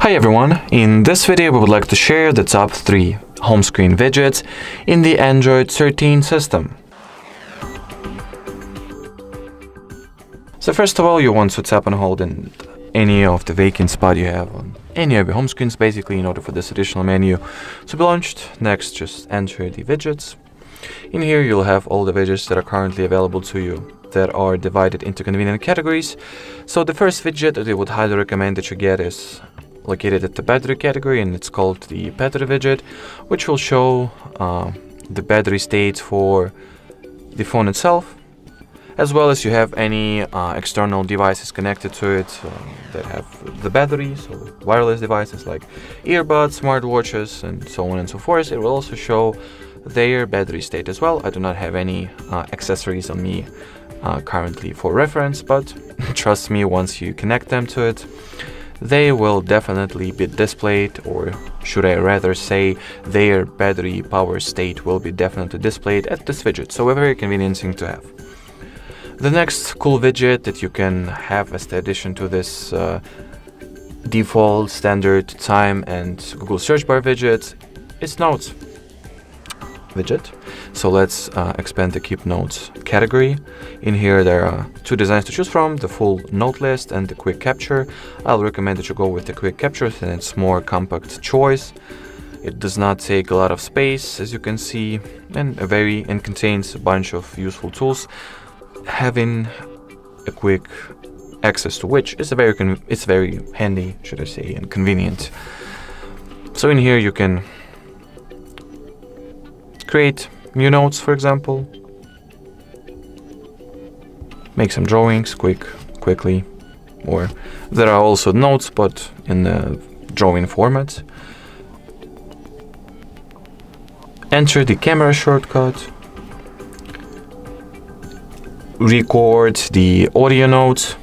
Hi everyone, in this video we would like to share the top 3 home screen widgets in the Android 13 system. So first of all, you want to tap and hold in any of the vacant spot you have on any of your home screens basically in order for this additional menu to be launched. Next, just enter the widgets. In here you'll have all the widgets that are currently available to you that are divided into convenient categories. So the first widget that I would highly recommend that you get is located at the battery category, and it's called the battery widget, which will show the battery state for the phone itself, as well as you have any external devices connected to it that have the battery, so wireless devices like earbuds, smartwatches, and so on and so forth. It will also show their battery state as well. I do not have any accessories on me currently for reference, but trust me, once you connect them to it, they will definitely be displayed, or should I rather say their battery power state will be definitely displayed at this widget. So a very convenient thing to have. The next cool widget that you can have as the addition to this default standard time and Google search bar widget is Notes widget. So let's expand the Keep Notes category. In here there are 2 designs to choose from, the full note list and the quick capture. I'll recommend that you go with the quick capture since it's more compact choice. It does not take a lot of space, as you can see, and contains a bunch of useful tools, having a quick access to which is very handy, should I say, and convenient. So in here you can create new notes, for example, make some drawings quickly, or there are also notes but in the drawing format. Enter the camera shortcut, record the audio note,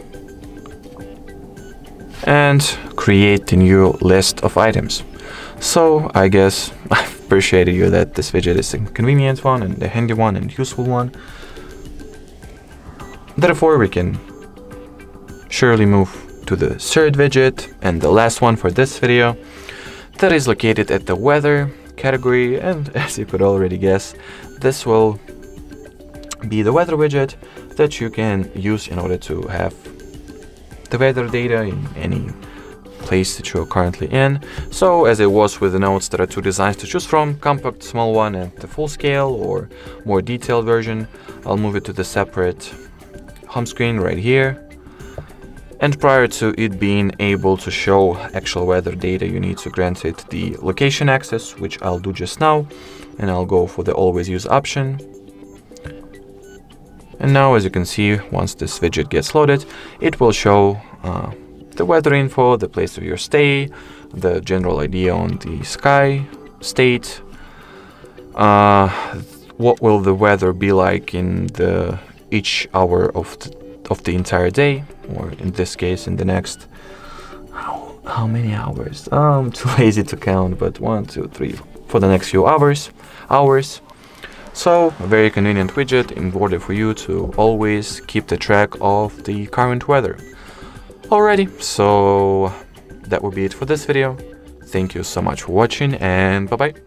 and create the new list of items. So I guess I've appreciated you that this widget is a convenient one and a handy one and useful one. Therefore, we can surely move to the third widget and the last one for this video, that is located at the weather category, and as you could already guess, this will be the weather widget that you can use in order to have the weather data in any place that you're currently in. So as it was with the notes, there are 2 designs to choose from, compact small one and the full scale or more detailed version. I'll move it to the separate home screen right here. And prior to it being able to show actual weather data, you need to grant it the location access, which I'll do just now, and I'll go for the always use option. And now, as you can see, once this widget gets loaded, it will show the weather info, the place of your stay, the general idea on the sky state, what will the weather be like in each hour of the entire day, or in this case in the next how many hours? I'm too lazy to count, but 1, 2, 3 for the next few hours. So a very convenient widget in order for you to always keep the track of the current weather. Alrighty, so that would be it for this video. Thank you so much for watching, and bye-bye.